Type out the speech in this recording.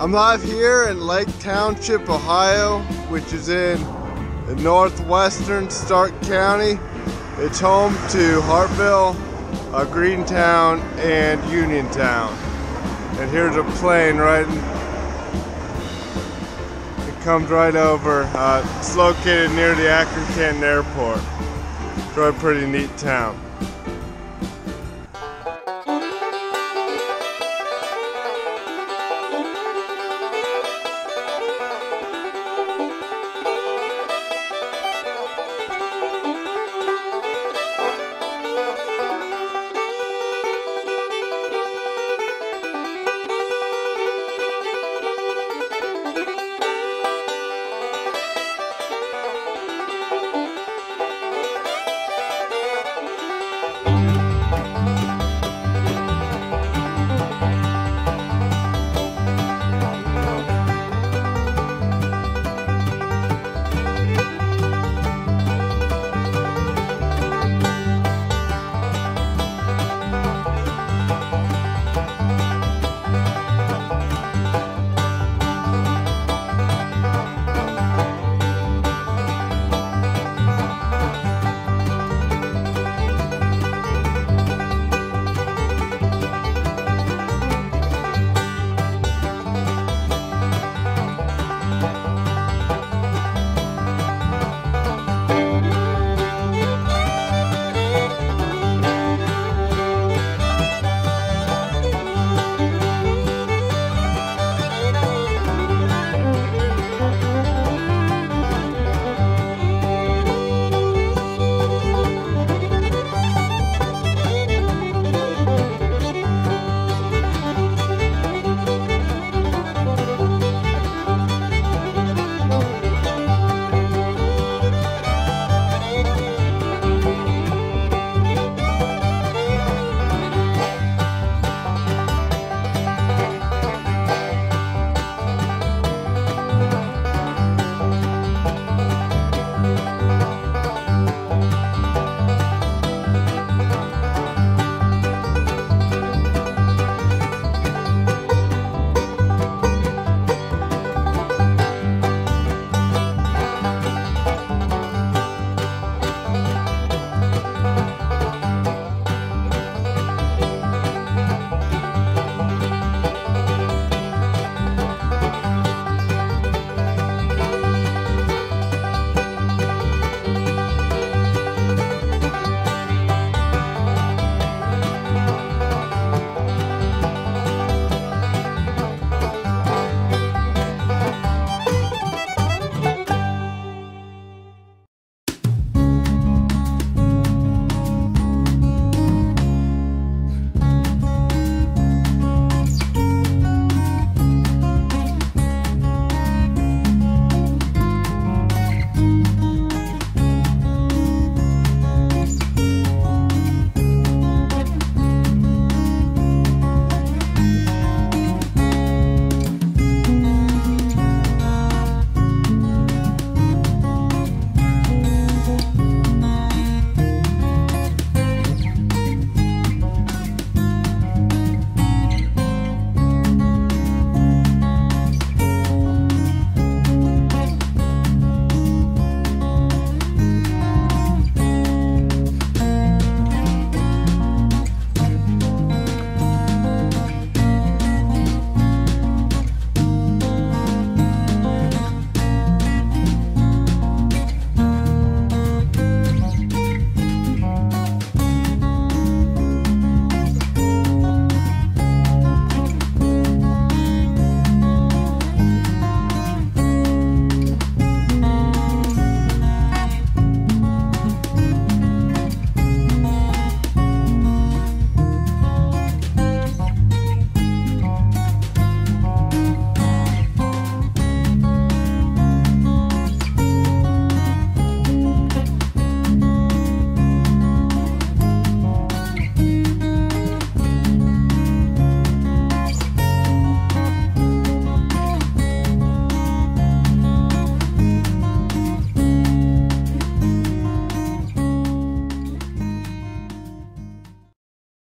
I'm live here in Lake Township, Ohio, which is in the northwestern Stark County. It's home to Hartville, Greentown, and Uniontown. And here's a plane it comes right over. It's located near the Akron Canton Airport. It's a pretty neat town.